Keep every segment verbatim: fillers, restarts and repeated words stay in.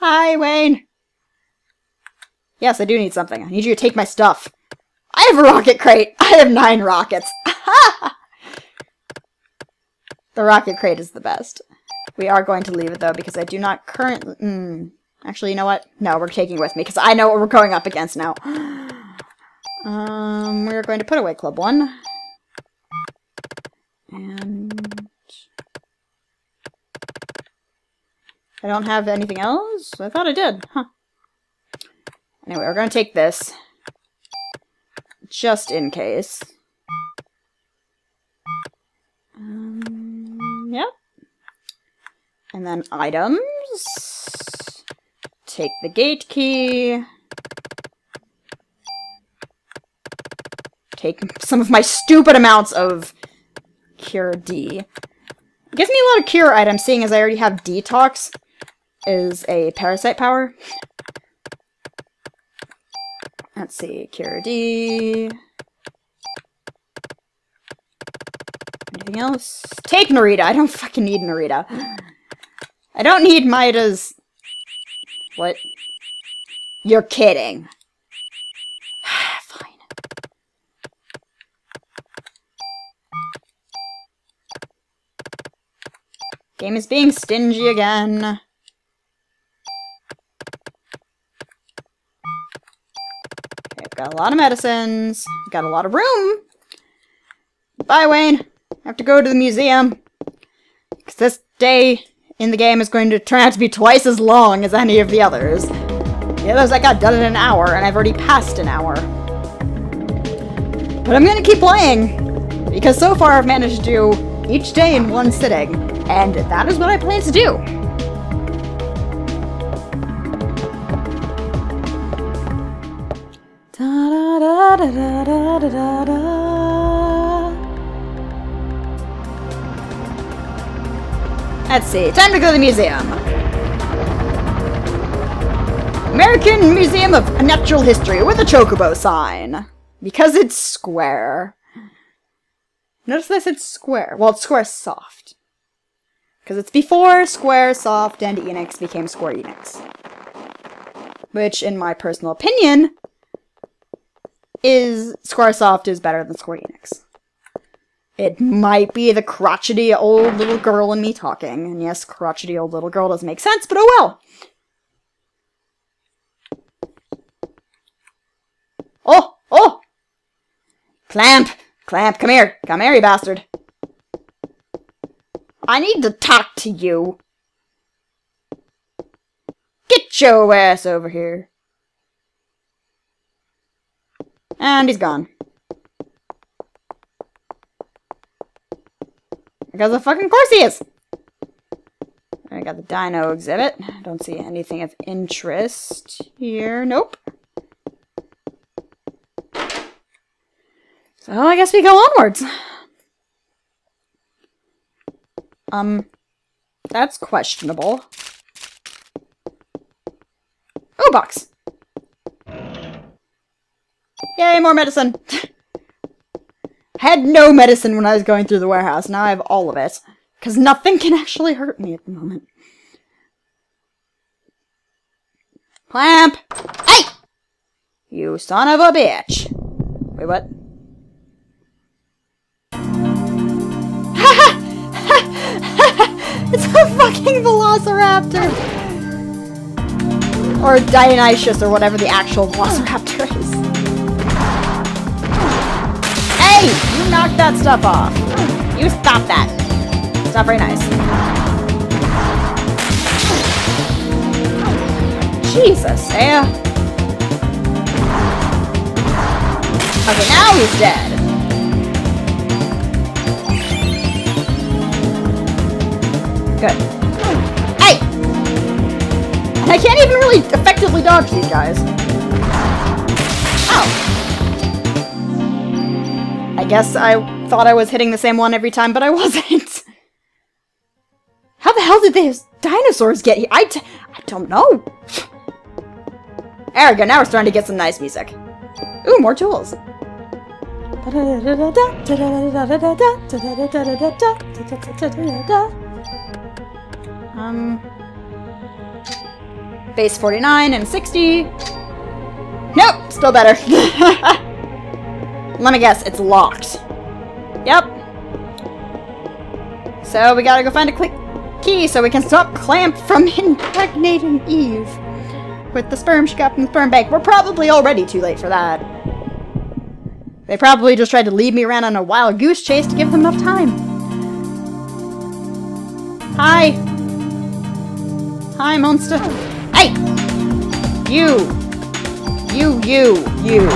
Hi, Wayne. Yes, I do need something. I need you to take my stuff. I have a rocket crate. I have nine rockets. The rocket crate is the best. We are going to leave it, though, because I do not currently... Mm. Actually, you know what? No, we're taking it with me, because I know what we're going up against now. um, We're going to put away Club one. And... I don't have anything else? I thought I did. Huh. Anyway, we're going to take this. Just in case. Um, yep. And then items. Take the gate key. Take some of my stupid amounts of Cure D. It gives me a lot of Cure items, seeing as I already have Detox is a parasite power. Let's see, Cure D. Anything else? Take Narita! I don't fucking need Narita. I don't need Maida's... What? You're kidding. Fine. Game is being stingy again. Got a lot of medicines. Got a lot of room. Bye, Wayne. I have to go to the museum. Because this day in the game is going to turn out to be twice as long as any of the others. The others I got done in an hour, and I've already passed an hour. But I'm going to keep playing. Because so far I've managed to do each day in one sitting. And that is what I plan to do. Da, da, da, da, da. Let's see, time to go to the museum. American Museum of Natural History with a chocobo sign. Because it's Square. Notice that I said Square. Well, it's Squaresoft. Because it's before Squaresoft and Enix became Square Enix. Which, in my personal opinion, is Squaresoft is better than Square Enix. It might be the crotchety old little girl in me talking, and yes, crotchety old little girl doesn't make sense, but oh well! Oh! Oh! Klamp! Klamp, come here! Come here, you bastard! I need to talk to you! Get your ass over here! And he's gone. Because of fucking course he is! I got the dino exhibit. Don't see anything of interest here. Nope. So I guess we go onwards. Um, that's questionable. Ooh, box! Yay, more medicine! Had no medicine when I was going through the warehouse. Now I have all of it. Because nothing can actually hurt me at the moment. Clamp! Hey! You son of a bitch! Wait, what? Ha ha! It's a fucking velociraptor! Or Dionysius, or whatever the actual velociraptor is. Hey! You knocked that stuff off! You stop that! It's not very nice. Jesus, Aya! Okay, now he's dead! Good. Hey! And I can't even really effectively dodge these guys. Ow! I guess I thought I was hitting the same one every time, but I wasn't. How the hell did these dinosaurs get here? I, t I don't know. There we go, now we're starting to get some nice music. Ooh, more tools. Um... base forty-nine and sixty. Nope, still better. Let me guess, it's locked. Yep. So we gotta go find a quick key so we can stop Klamp from impregnating Eve with the sperm she got from the sperm bank. We're probably already too late for that. They probably just tried to lead me around on a wild goose chase to give them enough time. Hi. Hi, monster. Hey! You. You, you, you.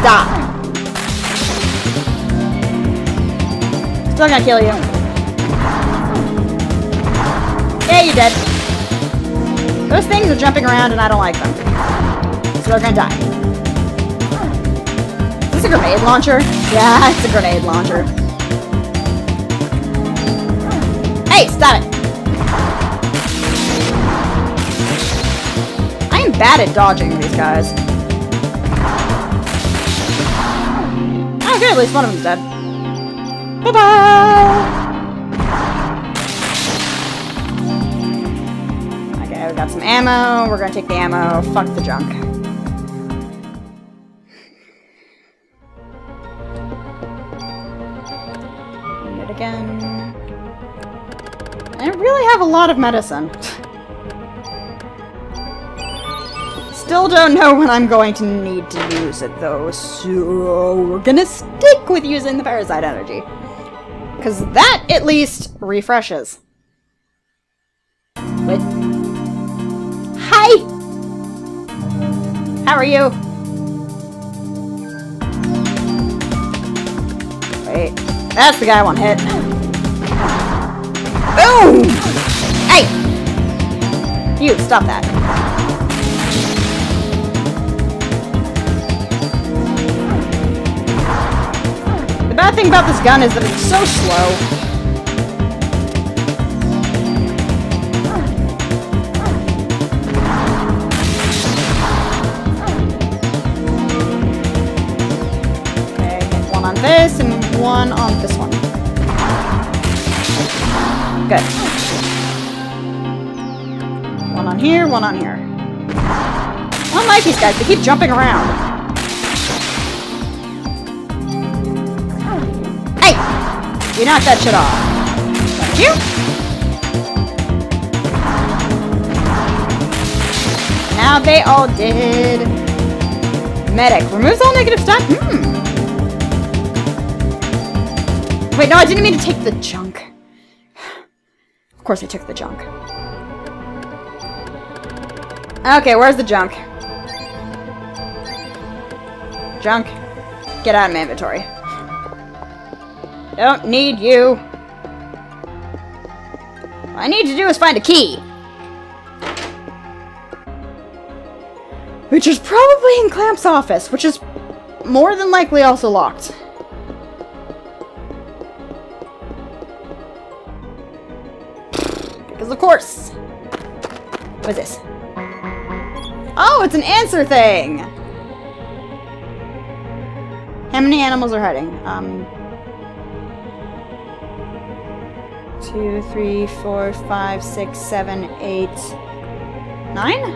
Stop. Still gonna kill you. Yeah, you're dead. Those things are jumping around and I don't like them. So they're gonna die. Is this a grenade launcher? Yeah, it's a grenade launcher. Hey, stop it! I am bad at dodging these guys. Oh good, at least one of them's dead. Bye-bye! Okay, we got some ammo. We're gonna take the ammo. Fuck the junk. Again. I really have a lot of medicine. Still don't know when I'm going to need to use it though, so we're gonna stick with using the parasite energy. Because that at least refreshes. Wait. Hi! How are you? Wait. That's the guy I want to hit. Boom! Hey! You, stop that. The bad thing about this gun is that it's so slow. Okay, get one on this and one on this one. Good. One on here, one on here. I don't like these guys, they keep jumping around. Hey! You knocked that shit off. Thank you. Now they all did. Medic. Removes all negative stuff. Hmm. Wait, no, I didn't mean to take the junk. Of course I took the junk. Okay, where's the junk? Junk. Get out of my inventory. Don't need you. All I need to do is find a key. Which is probably in Klamp's office, which is more than likely also locked. Of course. What is this? Oh, it's an answer thing. How many animals are hiding? Um, two, three, four, five, six, seven, eight, nine.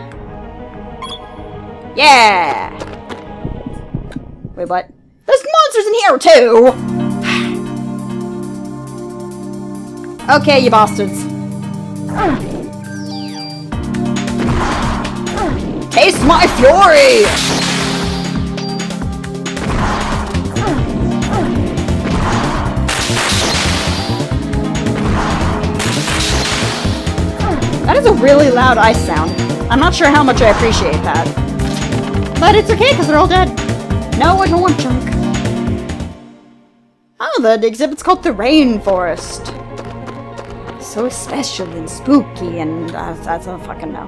Yeah. Wait, what? There's monsters in here too. Okay, you bastards. Taste my fury! That is a really loud ice sound. I'm not sure how much I appreciate that. But it's okay, because they're all dead. No, I don't want junk. Oh, the exhibit's called The Rainforest. So special and spooky and uh, I don't fucking know.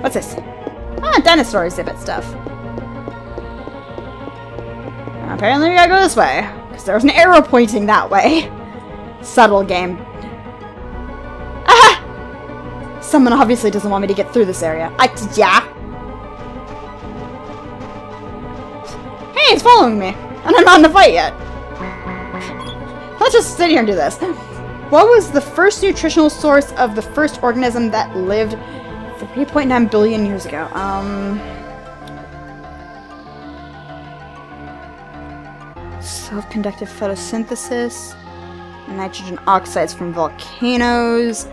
What's this? Ah, dinosaur exhibit stuff. Apparently we gotta go this way, because there was an arrow pointing that way. Subtle game. Ah! Someone obviously doesn't want me to get through this area. I, yeah. Hey, it's following me, and I'm not in the fight yet. Let's just sit here and do this. What was the first nutritional source of the first organism that lived three point nine billion years ago? Um, self-conductive photosynthesis, nitrogen oxides from volcanoes,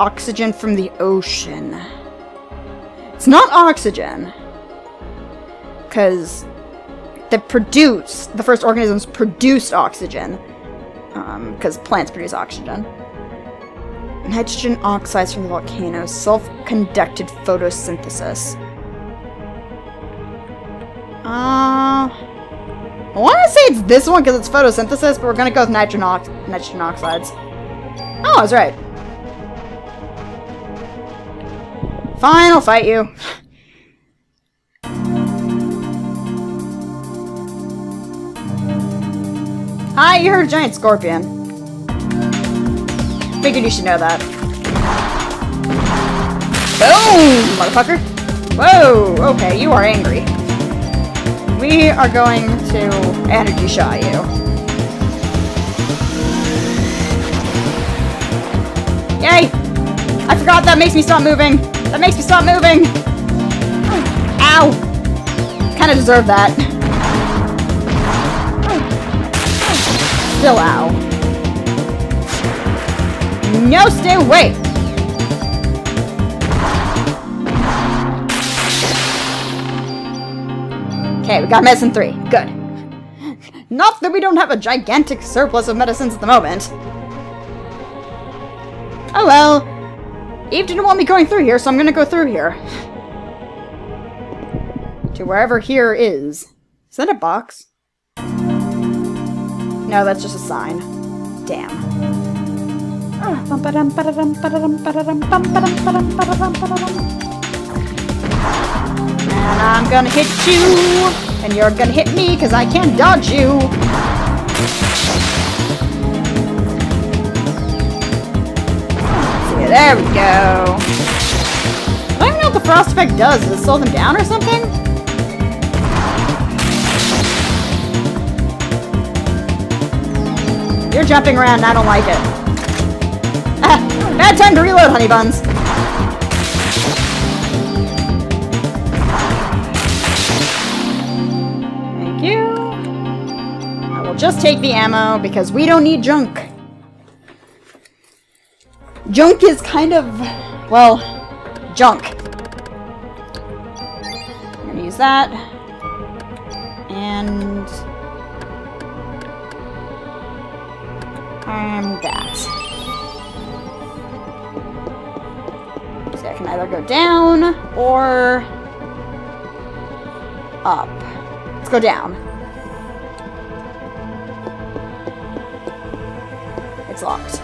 oxygen from the ocean. It's not oxygen, because they produce, the first organisms produced oxygen, because um, plants produce oxygen. Nitrogen oxides from the volcano, self-conducted photosynthesis. Uh, I want to say it's this one because it's photosynthesis, but we're going to go with nitrogen, ox nitrogen oxides. Oh, I was right. Fine, I'll fight you. Hi, you heard a giant scorpion. Figured you should know that. Boom, motherfucker. Whoa, okay, you are angry. We are going to energy shot you. Yay! I forgot that makes me stop moving. That makes me stop moving! Ow! Kinda deserve that. Still ow. No, stay away! Okay, we got medicine three. Good. Not that we don't have a gigantic surplus of medicines at the moment. Oh well. Eve didn't want me going through here, so I'm gonna go through here. To wherever here is. Is that a box? No, that's just a sign. Damn. And I'm gonna hit you! And you're gonna hit me, because I can't dodge you! There we go. I don't even know what the frost effect does. Does it slow them down or something? You're jumping around and I don't like it. Ah, bad time to reload, honey buns. Thank you. I will just take the ammo because we don't need junk. Junk is kind of, well, junk. I'm gonna use that. And... and that. So I can either go down or up. Let's go down. It's locked.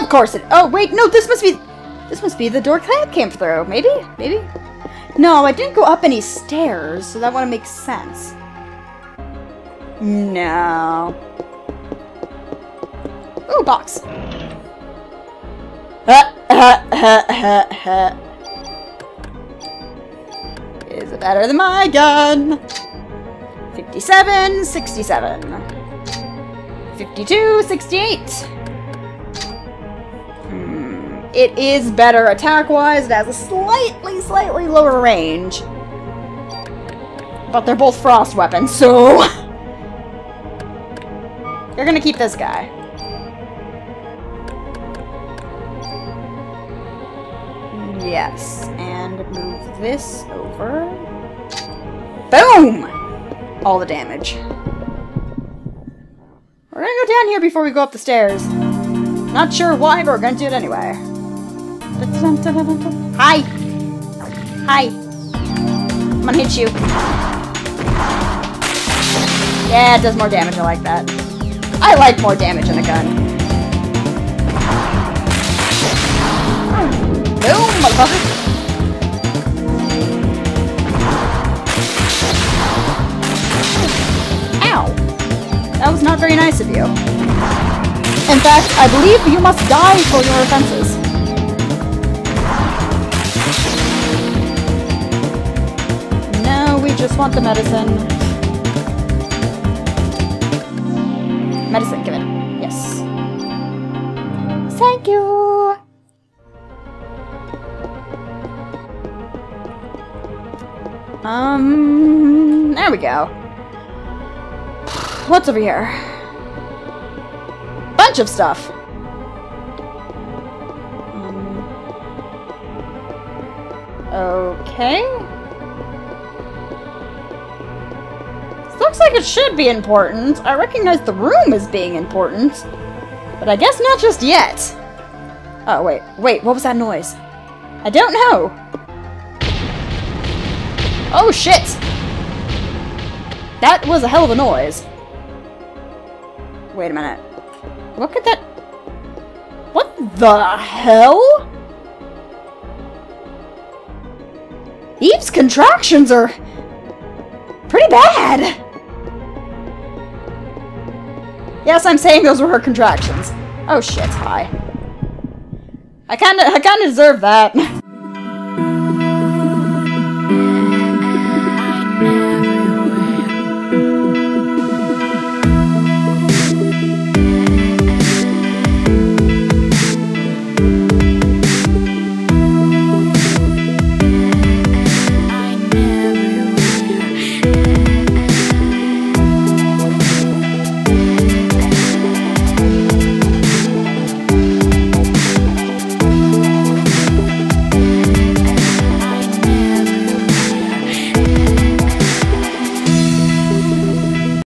Of course it- oh wait, no, this must be- this must be the door that came through, maybe? Maybe? No, I didn't go up any stairs, so that wouldn't make sense. No. Ooh, box. Is it better than my gun? fifty-seven, sixty-seven. fifty-two, sixty-eight. It is better attack-wise. It has a slightly, slightly lower range. But they're both frost weapons, so... you're gonna keep this guy. Yes. And move this over. Boom! All the damage. We're gonna go down here before we go up the stairs. Not sure why, but we're gonna do it anyway. Hi! Hi! I'm gonna hit you. Yeah, it does more damage. I like that. I like more damage in a gun. Boom, motherfucker! Ow! That was not very nice of you. In fact, I believe you must die for your offenses. Just want the medicine. Medicine, give it. Yes. Say you. Um, there we go. What's over here? Bunch of stuff. Um, okay. This looks like it should be important. I recognize the room as being important, but I guess not just yet. Oh, wait, wait, what was that noise? I don't know. Oh shit! That was a hell of a noise. Wait a minute. Look at that. What the hell? Eve's contractions are pretty bad. Yes, I'm saying those were her contractions. Oh shit, hi. I kinda I kinda deserve that.